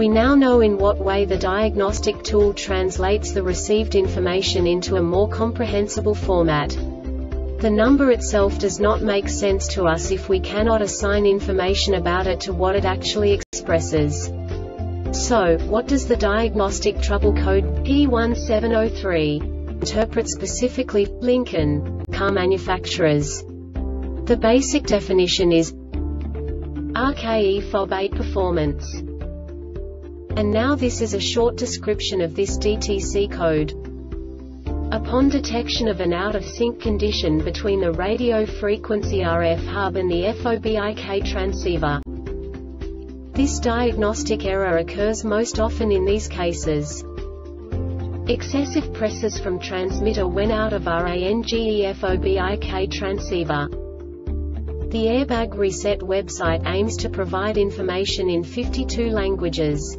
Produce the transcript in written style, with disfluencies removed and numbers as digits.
We now know in what way the diagnostic tool translates the received information into a more comprehensible format. The number itself does not make sense to us if we cannot assign information about it to what it actually expresses. So, what does the diagnostic trouble code P1703 interpret specifically for Lincoln car manufacturers? The basic definition is RKE FOB performance. And now this is a short description of this DTC code. Upon detection of an out-of-sync condition between the radio frequency RF hub and the FOBIK transceiver, this diagnostic error occurs most often in these cases. Excessive presses from transmitter when out of RANGE FOBIK transceiver. The Airbag Reset website aims to provide information in 52 languages.